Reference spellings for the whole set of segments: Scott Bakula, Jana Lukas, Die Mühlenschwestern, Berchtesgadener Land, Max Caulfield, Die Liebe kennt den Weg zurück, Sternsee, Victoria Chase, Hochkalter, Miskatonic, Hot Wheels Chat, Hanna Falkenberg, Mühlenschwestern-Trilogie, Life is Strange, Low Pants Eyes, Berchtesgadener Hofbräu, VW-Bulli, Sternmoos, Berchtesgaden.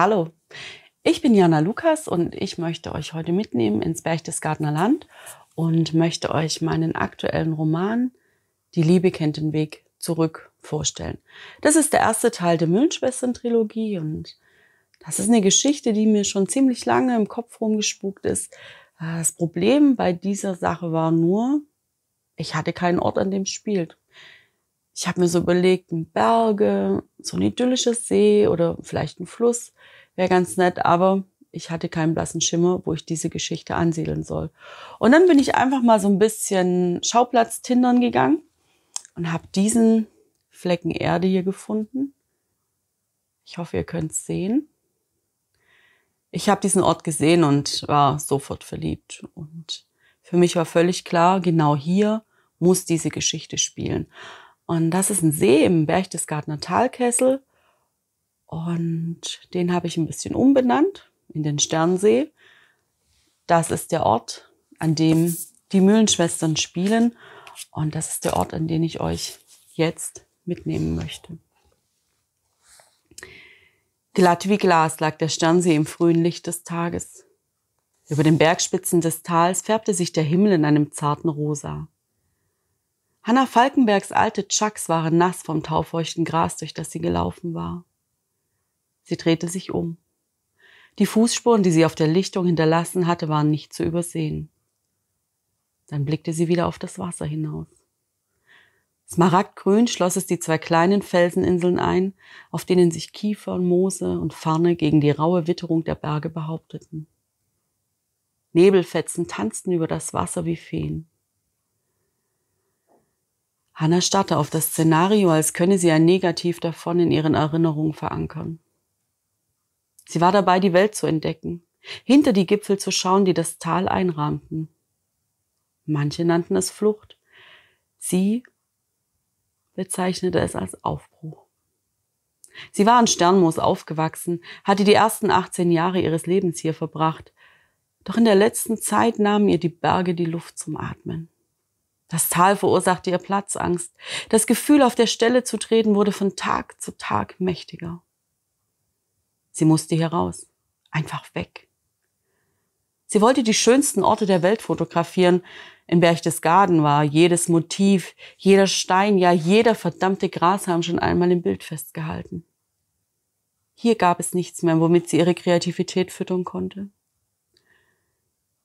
Hallo, ich bin Jana Lukas und ich möchte euch heute mitnehmen ins Berchtesgadener Land und möchte euch meinen aktuellen Roman Die Liebe kennt den Weg zurück vorstellen. Das ist der erste Teil der Mühlenschwestern-Trilogie und das ist eine Geschichte, die mir schon ziemlich lange im Kopf rumgespukt ist. Das Problem bei dieser Sache war nur, ich hatte keinen Ort, an dem es spielt. Ich habe mir so überlegt, Berge, so ein idyllischer See oder vielleicht ein Fluss wäre ganz nett, aber ich hatte keinen blassen Schimmer, wo ich diese Geschichte ansiedeln soll. Und dann bin ich einfach mal so ein bisschen Schauplatz tindern gegangen und habe diesen Flecken Erde hier gefunden. Ich hoffe, ihr könnt es sehen. Ich habe diesen Ort gesehen und war sofort verliebt. Und für mich war völlig klar, genau hier muss diese Geschichte spielen. Und das ist ein See im Berchtesgadener Talkessel und den habe ich ein bisschen umbenannt in den Sternsee. Das ist der Ort, an dem die Mühlenschwestern spielen und das ist der Ort, an den ich euch jetzt mitnehmen möchte. Glatt wie Glas lag der Sternsee im frühen Licht des Tages. Über den Bergspitzen des Tals färbte sich der Himmel in einem zarten Rosa. Hanna Falkenbergs alte Chucks waren nass vom taufeuchten Gras, durch das sie gelaufen war. Sie drehte sich um. Die Fußspuren, die sie auf der Lichtung hinterlassen hatte, waren nicht zu übersehen. Dann blickte sie wieder auf das Wasser hinaus. Smaragdgrün schloss es die zwei kleinen Felseninseln ein, auf denen sich Kiefern, Moose und Farne gegen die raue Witterung der Berge behaupteten. Nebelfetzen tanzten über das Wasser wie Feen. Hanna starrte auf das Szenario, als könne sie ein Negativ davon in ihren Erinnerungen verankern. Sie war dabei, die Welt zu entdecken, hinter die Gipfel zu schauen, die das Tal einrahmten. Manche nannten es Flucht. Sie bezeichnete es als Aufbruch. Sie war in Sternmoos aufgewachsen, hatte die ersten 18 Jahre ihres Lebens hier verbracht. Doch in der letzten Zeit nahmen ihr die Berge die Luft zum Atmen. Das Tal verursachte ihr Platzangst. Das Gefühl, auf der Stelle zu treten, wurde von Tag zu Tag mächtiger. Sie musste hier raus. Einfach weg. Sie wollte die schönsten Orte der Welt fotografieren. In Berchtesgaden war jedes Motiv, jeder Stein, ja jeder verdammte Grashalm schon einmal im Bild festgehalten. Hier gab es nichts mehr, womit sie ihre Kreativität füttern konnte.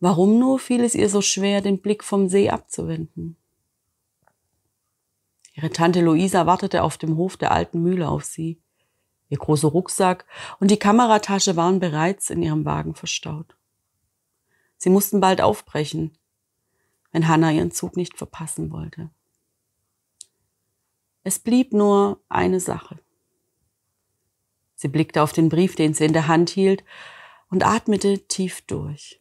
Warum nur fiel es ihr so schwer, den Blick vom See abzuwenden? Ihre Tante Luisa wartete auf dem Hof der alten Mühle auf sie. Ihr großer Rucksack und die Kameratasche waren bereits in ihrem Wagen verstaut. Sie mussten bald aufbrechen, wenn Hanna ihren Zug nicht verpassen wollte. Es blieb nur eine Sache. Sie blickte auf den Brief, den sie in der Hand hielt, und atmete tief durch.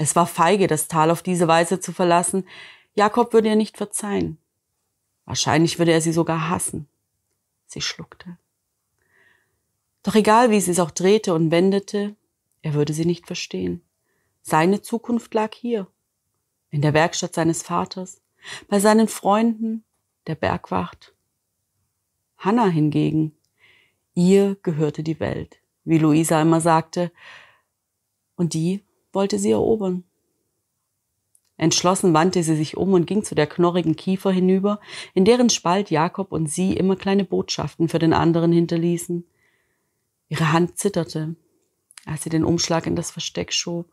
Es war feige, das Tal auf diese Weise zu verlassen. Jakob würde ihr nicht verzeihen. Wahrscheinlich würde er sie sogar hassen. Sie schluckte. Doch egal, wie sie es auch drehte und wendete, er würde sie nicht verstehen. Seine Zukunft lag hier, in der Werkstatt seines Vaters, bei seinen Freunden, der Bergwacht. Hanna hingegen, ihr gehörte die Welt, wie Luisa immer sagte, und die wollte sie erobern. Entschlossen wandte sie sich um und ging zu der knorrigen Kiefer hinüber, in deren Spalt Jakob und sie immer kleine Botschaften für den anderen hinterließen. Ihre Hand zitterte, als sie den Umschlag in das Versteck schob.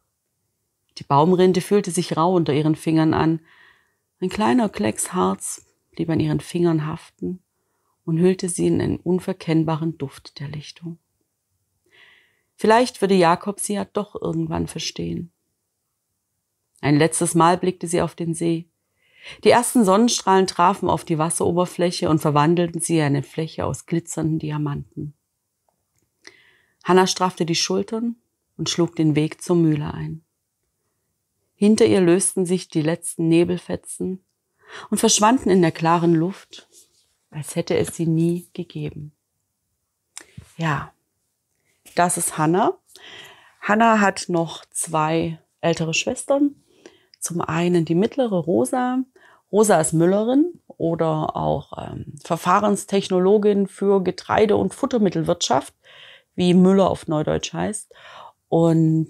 Die Baumrinde fühlte sich rau unter ihren Fingern an. Ein kleiner Klecks Harz blieb an ihren Fingern haften und hüllte sie in einen unverkennbaren Duft der Lichtung. Vielleicht würde Jakob sie ja doch irgendwann verstehen. Ein letztes Mal blickte sie auf den See. Die ersten Sonnenstrahlen trafen auf die Wasseroberfläche und verwandelten sie in eine Fläche aus glitzernden Diamanten. Hanna straffte die Schultern und schlug den Weg zur Mühle ein. Hinter ihr lösten sich die letzten Nebelfetzen und verschwanden in der klaren Luft, als hätte es sie nie gegeben. Ja. Das ist Hanna. Hanna hat noch zwei ältere Schwestern. Zum einen die mittlere Rosa. Rosa ist Müllerin oder auch Verfahrenstechnologin für Getreide- und Futtermittelwirtschaft. wie Müller auf Neudeutsch heißt. Und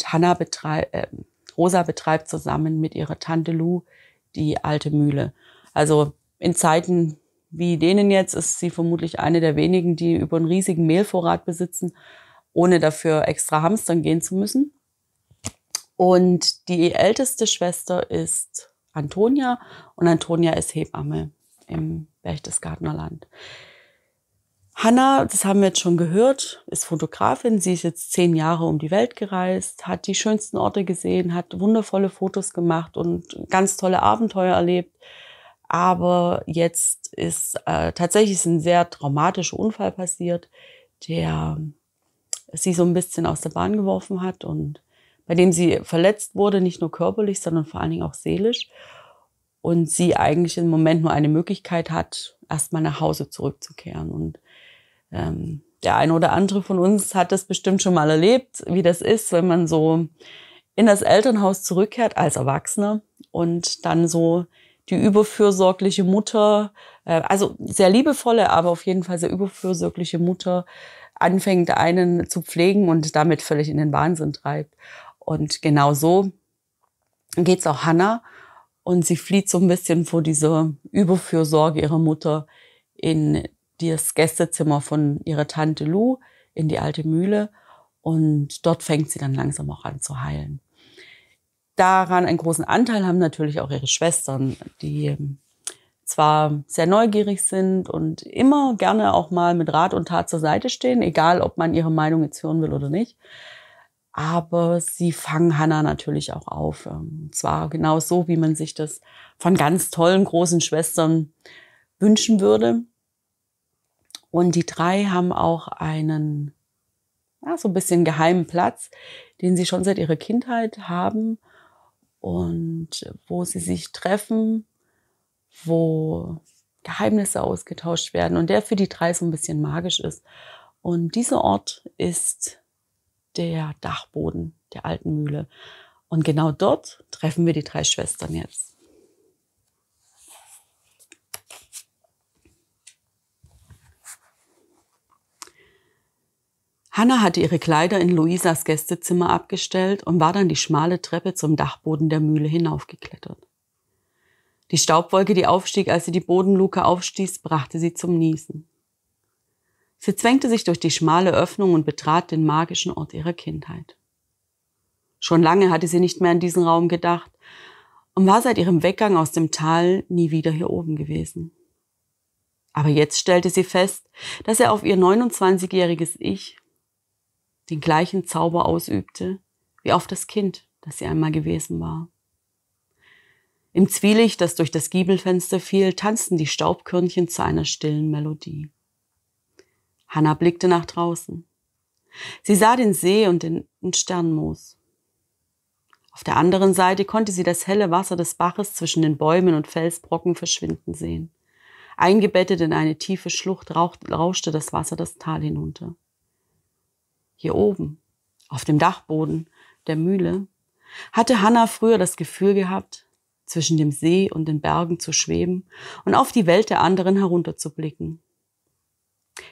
Rosa betreibt zusammen mit ihrer Tante Lou die alte Mühle. Also in Zeiten wie denen jetzt ist sie vermutlich eine der wenigen, die über einen riesigen Mehlvorrat besitzen, ohne dafür extra hamstern gehen zu müssen. Und die älteste Schwester ist Antonia und Antonia ist Hebamme im Berchtesgadener Land. Hanna, das haben wir jetzt schon gehört, ist Fotografin. Sie ist jetzt 10 Jahre um die Welt gereist, hat die schönsten Orte gesehen, hat wundervolle Fotos gemacht und ganz tolle Abenteuer erlebt. Aber jetzt ist tatsächlich ein sehr traumatischer Unfall passiert, der sie so ein bisschen aus der Bahn geworfen hat und bei dem sie verletzt wurde, nicht nur körperlich, sondern vor allen Dingen auch seelisch. Und sie eigentlich im Moment nur eine Möglichkeit hat, erstmal nach Hause zurückzukehren. Und der eine oder andere von uns hat das bestimmt schon mal erlebt, wie das ist, wenn man so in das Elternhaus zurückkehrt als Erwachsener und dann so die überfürsorgliche Mutter, also sehr liebevolle, aber auf jeden Fall sehr überfürsorgliche Mutter anfängt, einen zu pflegen und damit völlig in den Wahnsinn treibt. Und genau so geht's auch Hanna. Und sie flieht so ein bisschen vor dieser Überfürsorge ihrer Mutter in das Gästezimmer von ihrer Tante Lou, in die alte Mühle. Und dort fängt sie dann langsam auch an zu heilen. Daran einen großen Anteil haben natürlich auch ihre Schwestern, die zwar sehr neugierig sind und immer gerne auch mal mit Rat und Tat zur Seite stehen, egal ob man ihre Meinung jetzt hören will oder nicht. Aber sie fangen Hanna natürlich auch auf. Und zwar genau so, wie man sich das von ganz tollen großen Schwestern wünschen würde. Und die drei haben auch einen, ja, so ein bisschen geheimen Platz, den sie schon seit ihrer Kindheit haben und wo sie sich treffen, wo Geheimnisse ausgetauscht werden und der für die drei so ein bisschen magisch ist. Und dieser Ort ist der Dachboden der alten Mühle. Und genau dort treffen wir die drei Schwestern jetzt. Hanna hatte ihre Kleider in Luisas Gästezimmer abgestellt und war dann die schmale Treppe zum Dachboden der Mühle hinaufgeklettert. Die Staubwolke, die aufstieg, als sie die Bodenluke aufstieß, brachte sie zum Niesen. Sie zwängte sich durch die schmale Öffnung und betrat den magischen Ort ihrer Kindheit. Schon lange hatte sie nicht mehr an diesen Raum gedacht und war seit ihrem Weggang aus dem Tal nie wieder hier oben gewesen. Aber jetzt stellte sie fest, dass er auf ihr 29-jähriges Ich den gleichen Zauber ausübte wie auf das Kind, das sie einmal gewesen war. Im Zwielicht, das durch das Giebelfenster fiel, tanzten die Staubkörnchen zu einer stillen Melodie. Hanna blickte nach draußen. Sie sah den See und den Sternmoos. Auf der anderen Seite konnte sie das helle Wasser des Baches zwischen den Bäumen und Felsbrocken verschwinden sehen. Eingebettet in eine tiefe Schlucht rauschte das Wasser das Tal hinunter. Hier oben, auf dem Dachboden der Mühle, hatte Hanna früher das Gefühl gehabt, zwischen dem See und den Bergen zu schweben und auf die Welt der anderen herunterzublicken.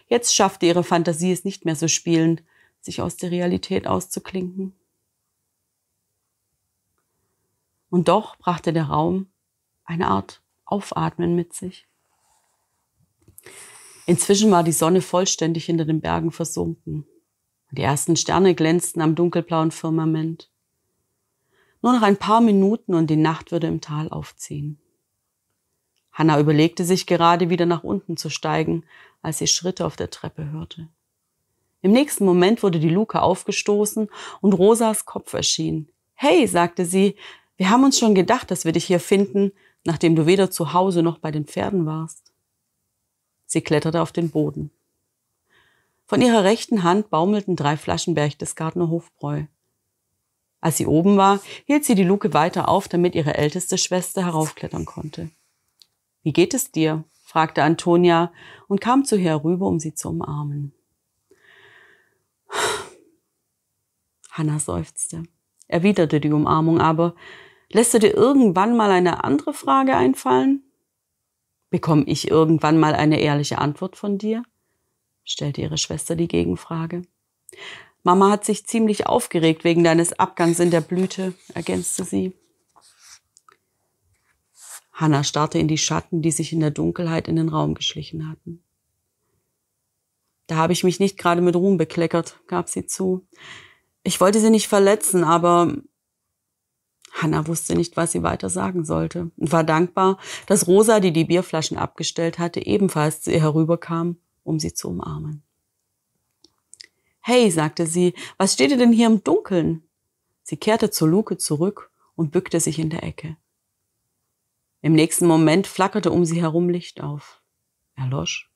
Jetzt schaffte ihre Fantasie es nicht mehr so spielend, sich aus der Realität auszuklinken. Und doch brachte der Raum eine Art Aufatmen mit sich. Inzwischen war die Sonne vollständig hinter den Bergen versunken. Die ersten Sterne glänzten am dunkelblauen Firmament. Nur noch ein paar Minuten und die Nacht würde im Tal aufziehen. Hanna überlegte sich gerade, wieder nach unten zu steigen, als sie Schritte auf der Treppe hörte. Im nächsten Moment wurde die Luke aufgestoßen und Rosas Kopf erschien. »Hey«, sagte sie, »wir haben uns schon gedacht, dass wir dich hier finden, nachdem du weder zu Hause noch bei den Pferden warst.« Sie kletterte auf den Boden. Von ihrer rechten Hand baumelten 3 Flaschen Berchtesgadener Hofbräu. Als sie oben war, hielt sie die Luke weiter auf, damit ihre älteste Schwester heraufklettern konnte. »Wie geht es dir?« fragte Antonia und kam zu ihr herüber, um sie zu umarmen. Hanna seufzte, erwiderte die Umarmung aber. »Lässt du dir irgendwann mal eine andere Frage einfallen? Bekomme ich irgendwann mal eine ehrliche Antwort von dir?« stellte ihre Schwester die Gegenfrage. Mama hat sich ziemlich aufgeregt wegen deines Abgangs in der Blüte, ergänzte sie. Hannah starrte in die Schatten, die sich in der Dunkelheit in den Raum geschlichen hatten. Da habe ich mich nicht gerade mit Ruhm bekleckert, gab sie zu. Ich wollte sie nicht verletzen, aber... Hannah wusste nicht, was sie weiter sagen sollte und war dankbar, dass Rosa, die die Bierflaschen abgestellt hatte, ebenfalls zu ihr herüberkam, um sie zu umarmen. »Hey«, sagte sie, »was steht ihr denn hier im Dunkeln?« Sie kehrte zur Luke zurück und bückte sich in der Ecke. Im nächsten Moment flackerte um sie herum Licht auf. Erlosch,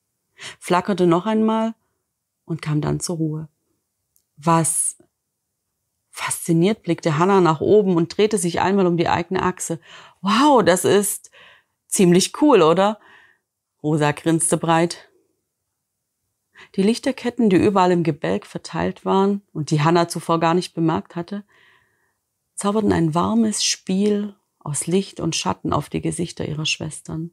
flackerte noch einmal und kam dann zur Ruhe. Was? Fasziniert blickte Hannah nach oben und drehte sich einmal um die eigene Achse. Wow, das ist ziemlich cool, oder? Rosa grinste breit. Die Lichterketten, die überall im Gebälk verteilt waren und die Hannah zuvor gar nicht bemerkt hatte, zauberten ein warmes Spiel aus Licht und Schatten auf die Gesichter ihrer Schwestern.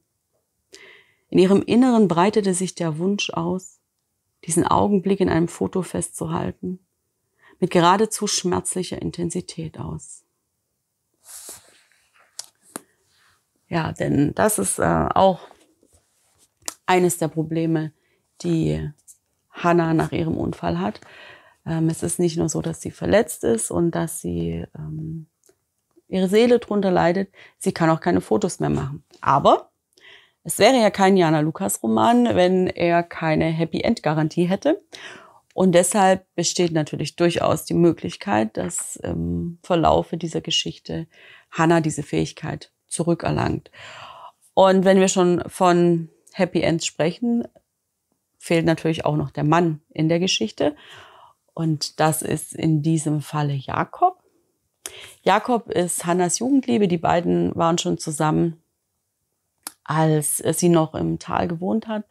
In ihrem Inneren breitete sich der Wunsch aus, diesen Augenblick in einem Foto festzuhalten, mit geradezu schmerzlicher Intensität aus. Ja, denn das ist auch eines der Probleme, die Hannah nach ihrem Unfall hat. Es ist nicht nur so, dass sie verletzt ist und dass sie... ihre Seele drunter leidet, sie kann auch keine Fotos mehr machen. Aber es wäre ja kein Jana Lukas Roman, wenn er keine Happy End Garantie hätte. Und deshalb besteht natürlich durchaus die Möglichkeit, dass im Verlaufe dieser Geschichte Hannah diese Fähigkeit zurückerlangt. Und wenn wir schon von Happy Ends sprechen, fehlt natürlich auch noch der Mann in der Geschichte. Und das ist in diesem Falle Jakob. Jakob ist Hannas Jugendliebe. Die beiden waren schon zusammen, als sie noch im Tal gewohnt hat.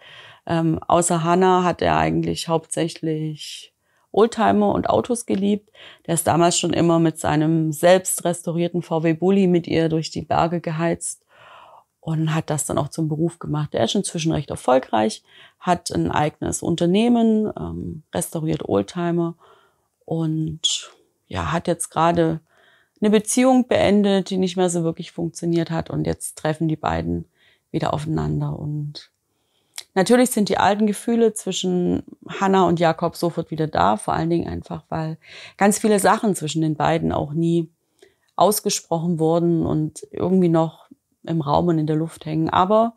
Außer Hannah hat er eigentlich hauptsächlich Oldtimer und Autos geliebt. Der ist damals schon immer mit seinem selbst restaurierten VW-Bulli mit ihr durch die Berge geheizt und hat das dann auch zum Beruf gemacht. Er ist inzwischen recht erfolgreich, hat ein eigenes Unternehmen, restauriert Oldtimer und ja, hat jetzt gerade eine Beziehung beendet, die nicht mehr so wirklich funktioniert hat. Und jetzt treffen die beiden wieder aufeinander. Und natürlich sind die alten Gefühle zwischen Hannah und Jakob sofort wieder da. Vor allen Dingen einfach, weil ganz viele Sachen zwischen den beiden auch nie ausgesprochen wurden und irgendwie noch im Raum und in der Luft hängen. Aber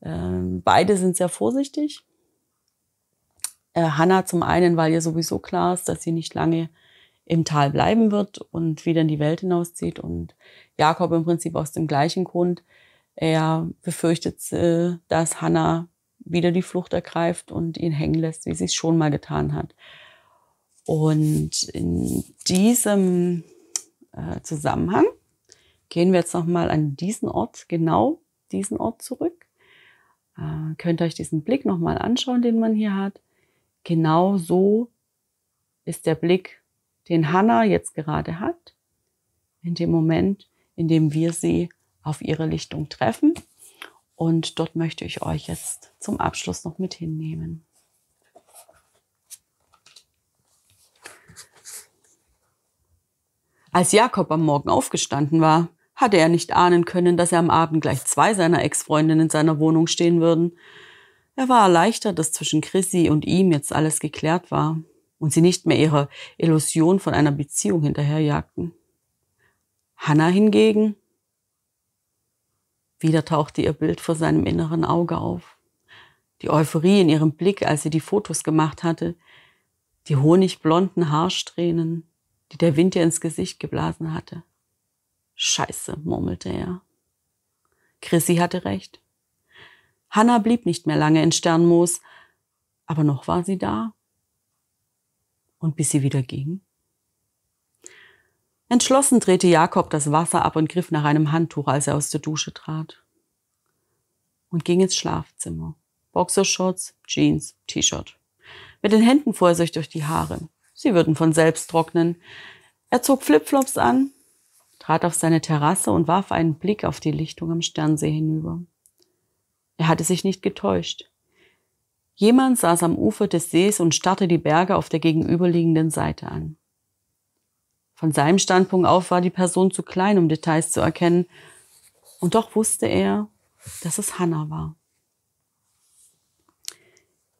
beide sind sehr vorsichtig. Hannah zum einen, weil ihr sowieso klar ist, dass sie nicht lange im Tal bleiben wird und wieder in die Welt hinauszieht. Und Jakob im Prinzip aus dem gleichen Grund. Er befürchtet, dass Hannah wieder die Flucht ergreift und ihn hängen lässt, wie sie es schon mal getan hat. Und in diesem Zusammenhang gehen wir jetzt nochmal an diesen Ort, genau diesen Ort zurück. Könnt ihr euch diesen Blick nochmal anschauen, den man hier hat. Genau so ist der Blick, den Hannah jetzt gerade hat, in dem Moment, in dem wir sie auf ihre Lichtung treffen. Und dort möchte ich euch jetzt zum Abschluss noch mit hinnehmen. Als Jakob am Morgen aufgestanden war, hatte er nicht ahnen können, dass er am Abend gleich zwei seiner Ex-Freundinnen in seiner Wohnung stehen würden. Er war erleichtert, dass zwischen Chrissy und ihm jetzt alles geklärt war und sie nicht mehr ihrer Illusion von einer Beziehung hinterherjagten. Hannah hingegen, wieder tauchte ihr Bild vor seinem inneren Auge auf. Die Euphorie in ihrem Blick, als sie die Fotos gemacht hatte, die honigblonden Haarsträhnen, die der Wind ihr ins Gesicht geblasen hatte. »Scheiße«, murmelte er. Chrissy hatte recht. Hannah blieb nicht mehr lange in Sternmoos, aber noch war sie da. Und bis sie wieder ging. Entschlossen drehte Jakob das Wasser ab und griff nach einem Handtuch, als er aus der Dusche trat. Und ging ins Schlafzimmer. Boxershorts, Jeans, T-Shirt. Mit den Händen fuhr er sich durch die Haare. Sie würden von selbst trocknen. Er zog Flipflops an, trat auf seine Terrasse und warf einen Blick auf die Lichtung am Sternsee hinüber. Er hatte sich nicht getäuscht. Jemand saß am Ufer des Sees und starrte die Berge auf der gegenüberliegenden Seite an. Von seinem Standpunkt auf war die Person zu klein, um Details zu erkennen, und doch wusste er, dass es Hanna war.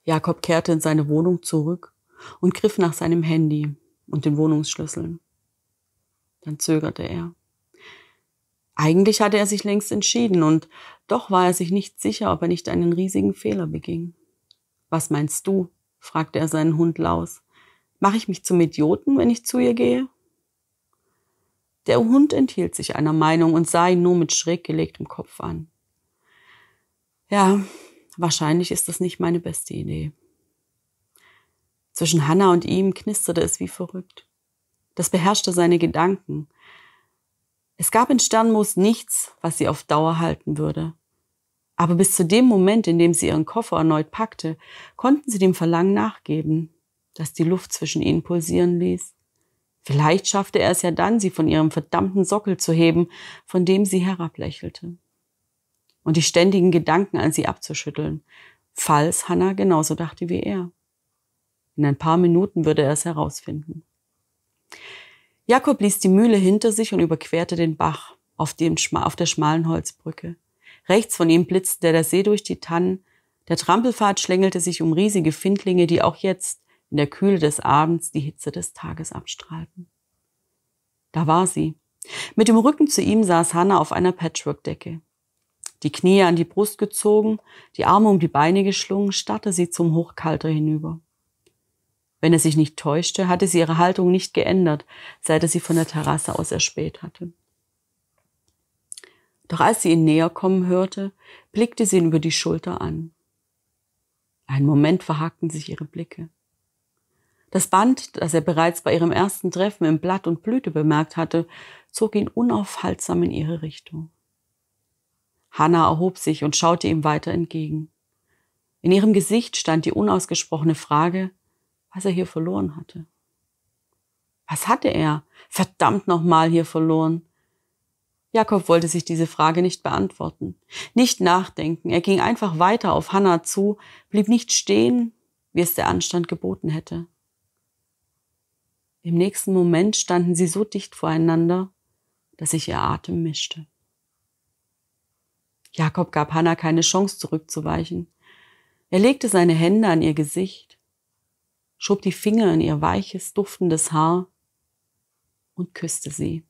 Jakob kehrte in seine Wohnung zurück und griff nach seinem Handy und den Wohnungsschlüsseln. Dann zögerte er. Eigentlich hatte er sich längst entschieden, und doch war er sich nicht sicher, ob er nicht einen riesigen Fehler beging. Was meinst du? Fragte er seinen Hund Laus. Mache ich mich zum Idioten, wenn ich zu ihr gehe? Der Hund enthielt sich einer Meinung und sah ihn nur mit schräg gelegtem Kopf an. Ja, wahrscheinlich ist das nicht meine beste Idee. Zwischen Hanna und ihm knisterte es wie verrückt. Das beherrschte seine Gedanken. Es gab in Sternmoos nichts, was sie auf Dauer halten würde. Aber bis zu dem Moment, in dem sie ihren Koffer erneut packte, konnten sie dem Verlangen nachgeben, das die Luft zwischen ihnen pulsieren ließ. Vielleicht schaffte er es ja dann, sie von ihrem verdammten Sockel zu heben, von dem sie herablächelte. Und die ständigen Gedanken an sie abzuschütteln, falls Hanna genauso dachte wie er. In ein paar Minuten würde er es herausfinden. Jakob ließ die Mühle hinter sich und überquerte den Bach auf der schmalen Holzbrücke. Rechts von ihm blitzte der See durch die Tannen. Der Trampelpfad schlängelte sich um riesige Findlinge, die auch jetzt in der Kühle des Abends die Hitze des Tages abstrahlten. Da war sie. Mit dem Rücken zu ihm saß Hanna auf einer Patchworkdecke. Die Knie an die Brust gezogen, die Arme um die Beine geschlungen, starrte sie zum Hochkalter hinüber. Wenn er sich nicht täuschte, hatte sie ihre Haltung nicht geändert, seit er sie von der Terrasse aus erspäht hatte. Doch als sie ihn näher kommen hörte, blickte sie ihn über die Schulter an. Einen Moment verhakten sich ihre Blicke. Das Band, das er bereits bei ihrem ersten Treffen im Blatt und Blüte bemerkt hatte, zog ihn unaufhaltsam in ihre Richtung. Hanna erhob sich und schaute ihm weiter entgegen. In ihrem Gesicht stand die unausgesprochene Frage, was er hier verloren hatte. Was hatte er, verdammt nochmal, hier verloren? Jakob wollte sich diese Frage nicht beantworten, nicht nachdenken. Er ging einfach weiter auf Hanna zu, blieb nicht stehen, wie es der Anstand geboten hätte. Im nächsten Moment standen sie so dicht voreinander, dass sich ihr Atem mischte. Jakob gab Hanna keine Chance, zurückzuweichen. Er legte seine Hände an ihr Gesicht, schob die Finger in ihr weiches, duftendes Haar und küsste sie.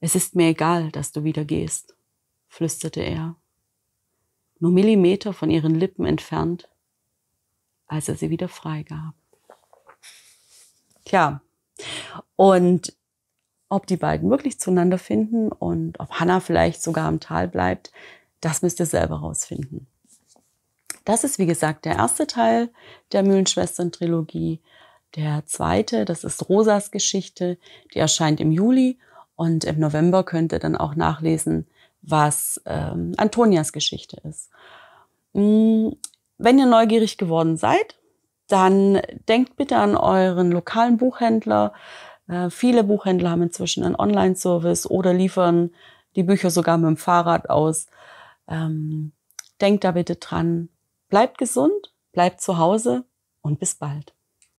»Es ist mir egal, dass du wieder gehst«, flüsterte er, nur Millimeter von ihren Lippen entfernt, als er sie wieder freigab. Tja, und ob die beiden wirklich zueinander finden und ob Hanna vielleicht sogar im Tal bleibt, das müsst ihr selber rausfinden. Das ist, wie gesagt, der erste Teil der Mühlenschwestern-Trilogie. Der zweite, das ist Rosas Geschichte, die erscheint im Juli. Und im November könnt ihr dann auch nachlesen, was Antonias Geschichte ist. Wenn ihr neugierig geworden seid, dann denkt bitte an euren lokalen Buchhändler. Viele Buchhändler haben inzwischen einen Online-Service oder liefern die Bücher sogar mit dem Fahrrad aus. Denkt da bitte dran. Bleibt gesund, bleibt zu Hause und bis bald.